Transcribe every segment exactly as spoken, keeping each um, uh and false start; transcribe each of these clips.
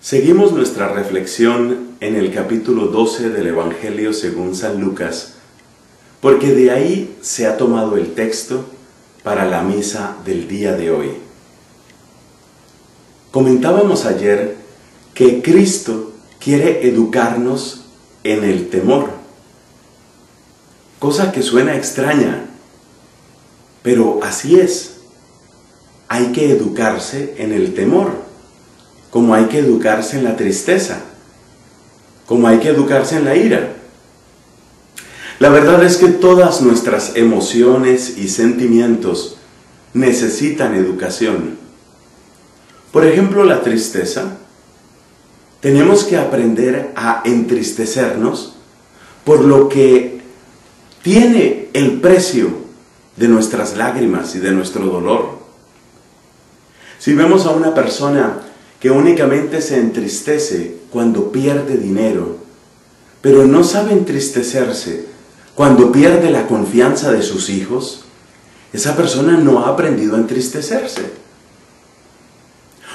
Seguimos nuestra reflexión en el capítulo doce del Evangelio según San Lucas, porque de ahí se ha tomado el texto para la misa del día de hoy. Comentábamos ayer que Cristo quiere educarnos en el temor, cosa que suena extraña, pero así es. Hay que educarse en el temor, como hay que educarse en la tristeza, como hay que educarse en la ira. La verdad es que todas nuestras emociones y sentimientos necesitan educación. Por ejemplo, la tristeza. Tenemos que aprender a entristecernos por lo que tiene el precio de nuestras lágrimas y de nuestro dolor. Si vemos a una persona que únicamente se entristece cuando pierde dinero, pero no sabe entristecerse cuando pierde la confianza de sus hijos, esa persona no ha aprendido a entristecerse.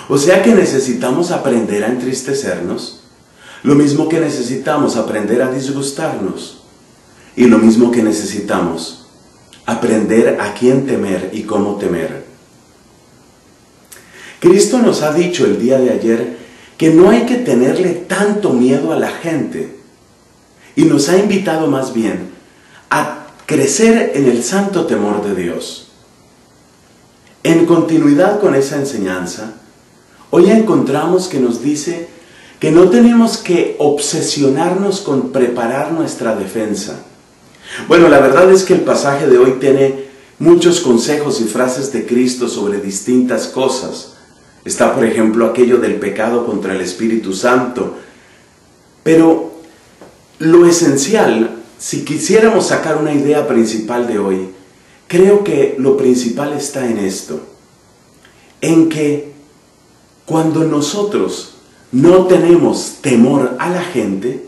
O sea que necesitamos aprender a entristecernos, lo mismo que necesitamos aprender a disgustarnos, y lo mismo que necesitamos aprender a quién temer y cómo temer. Cristo nos ha dicho el día de ayer que no hay que tenerle tanto miedo a la gente y nos ha invitado más bien a crecer en el santo temor de Dios. En continuidad con esa enseñanza, hoy encontramos que nos dice que no tenemos que obsesionarnos con preparar nuestra defensa. Bueno, la verdad es que el pasaje de hoy tiene muchos consejos y frases de Cristo sobre distintas cosas. Está, por ejemplo, aquello del pecado contra el Espíritu Santo. Pero lo esencial, si quisiéramos sacar una idea principal de hoy, creo que lo principal está en esto, en que cuando nosotros no tenemos temor a la gente,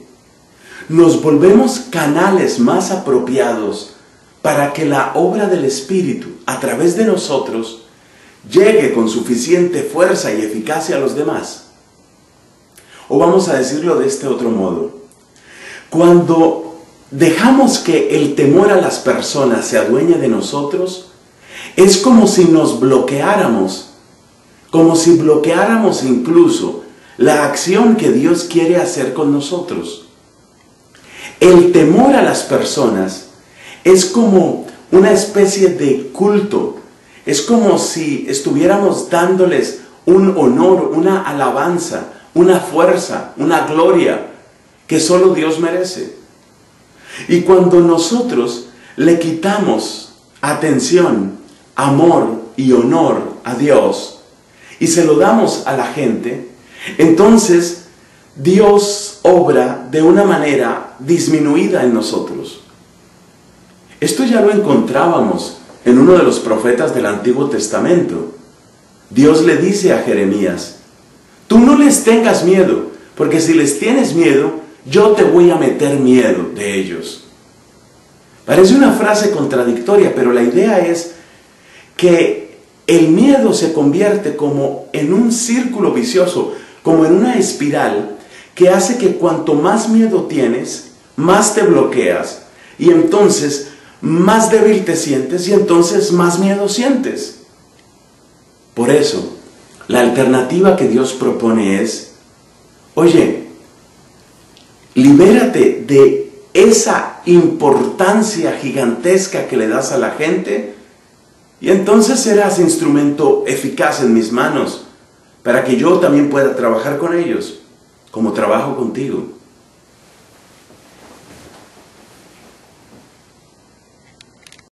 nos volvemos canales más apropiados para que la obra del Espíritu, a través de nosotros, llegue con suficiente fuerza y eficacia a los demás. O vamos a decirlo de este otro modo. Cuando dejamos que el temor a las personas se adueñe de nosotros, es como si nos bloqueáramos, como si bloqueáramos incluso la acción que Dios quiere hacer con nosotros. El temor a las personas es como una especie de culto. Es como si estuviéramos dándoles un honor, una alabanza, una fuerza, una gloria que solo Dios merece. Y cuando nosotros le quitamos atención, amor y honor a Dios y se lo damos a la gente, entonces Dios obra de una manera disminuida en nosotros. Esto ya lo encontrábamos en uno de los profetas del Antiguo Testamento. Dios le dice a Jeremías, tú no les tengas miedo, porque si les tienes miedo, yo te voy a meter miedo de ellos. Parece una frase contradictoria, pero la idea es que el miedo se convierte como en un círculo vicioso, como en una espiral que hace que cuanto más miedo tienes, más te bloqueas, y entonces más débil te sientes y entonces más miedo sientes. Por eso, la alternativa que Dios propone es, oye, libérate de esa importancia gigantesca que le das a la gente y entonces serás instrumento eficaz en mis manos para que yo también pueda trabajar con ellos, como trabajo contigo.